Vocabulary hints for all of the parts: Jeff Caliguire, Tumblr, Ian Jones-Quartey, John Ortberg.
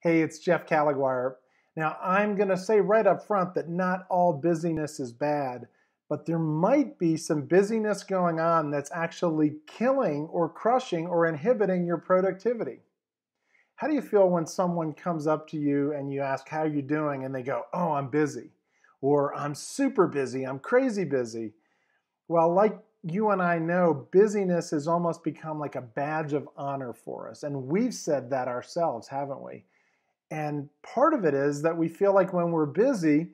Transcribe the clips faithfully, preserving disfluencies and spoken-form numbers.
Hey, it's Jeff Caliguire. Now, I'm going to say right up front that not all busyness is bad, but there might be some busyness going on that's actually killing or crushing or inhibiting your productivity. How do you feel when someone comes up to you and you ask, how are you doing? And they go, oh, I'm busy, or I'm super busy, I'm crazy busy. Well, like you and I know, busyness has almost become like a badge of honor for us. And we've said that ourselves, haven't we? And part of it is that we feel like when we're busy,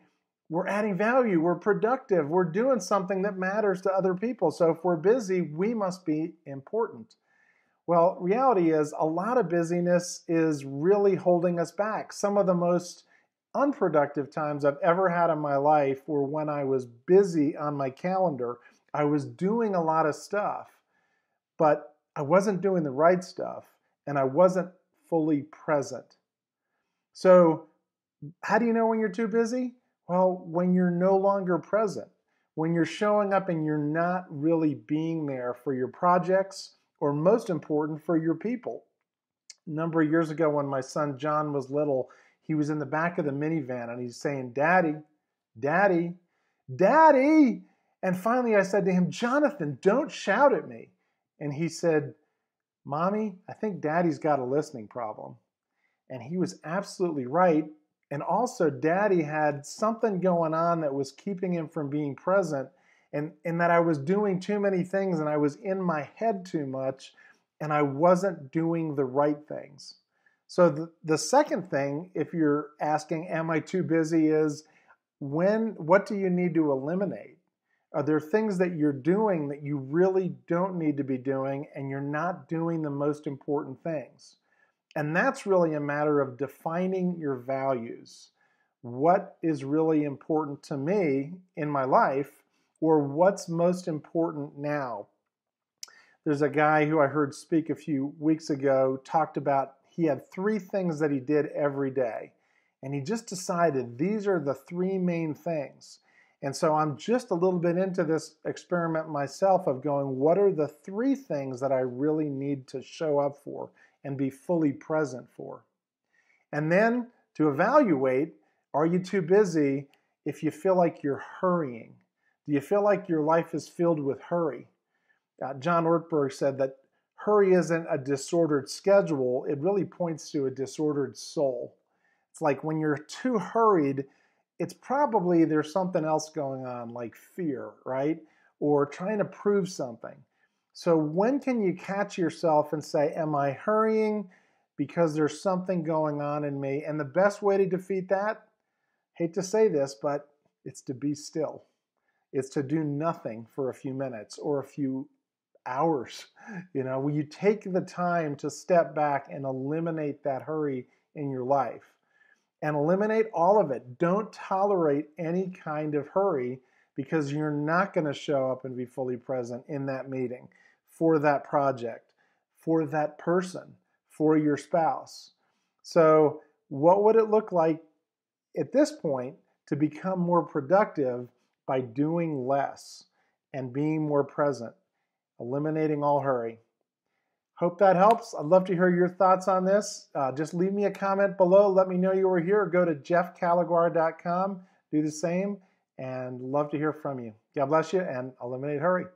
we're adding value, we're productive, we're doing something that matters to other people. So if we're busy, we must be important. Well, reality is a lot of busyness is really holding us back. Some of the most unproductive times I've ever had in my life were when I was busy on my calendar. I was doing a lot of stuff, but I wasn't doing the right stuff, and I wasn't fully present. So how do you know when you're too busy? Well, when you're no longer present, when you're showing up and you're not really being there for your projects, or most important, for your people. A number of years ago when my son John was little, he was in the back of the minivan and he's saying, Daddy, Daddy, Daddy. And finally I said to him, Jonathan, don't shout at me. And he said, Mommy, I think Daddy's got a listening problem. And he was absolutely right. And also Daddy had something going on that was keeping him from being present. And, and that I was doing too many things and I was in my head too much and I wasn't doing the right things. So the, the second thing, if you're asking, am I too busy, is when, what do you need to eliminate? Are there things that you're doing that you really don't need to be doing and you're not doing the most important things? And that's really a matter of defining your values. What is really important to me in my life? Or what's most important now? There's a guy who I heard speak a few weeks ago, talked about he had three things that he did every day. And he just decided these are the three main things. And so I'm just a little bit into this experiment myself of going, what are the three things that I really need to show up for and be fully present for? And then to evaluate, are you too busy if you feel like you're hurrying? Do you feel like your life is filled with hurry? Uh, John Ortberg said that hurry isn't a disordered schedule. It really points to a disordered soul. It's like when you're too hurried, it's probably there's something else going on, like fear, right? Or trying to prove something. So when can you catch yourself and say, am I hurrying because there's something going on in me? And the best way to defeat that, hate to say this, but it's to be still. It's to do nothing for a few minutes or a few hours. You know, when you take the time to step back and eliminate that hurry in your life and eliminate all of it. Don't tolerate any kind of hurry because you're not going to show up and be fully present in that meeting, for that project, for that person, for your spouse. So what would it look like at this point to become more productive? By doing less and being more present, eliminating all hurry. Hope that helps. I'd love to hear your thoughts on this. Uh, just leave me a comment below. Let me know you were here. Go to jeff caliguire dot com. Do the same and love to hear from you. God bless you and eliminate hurry.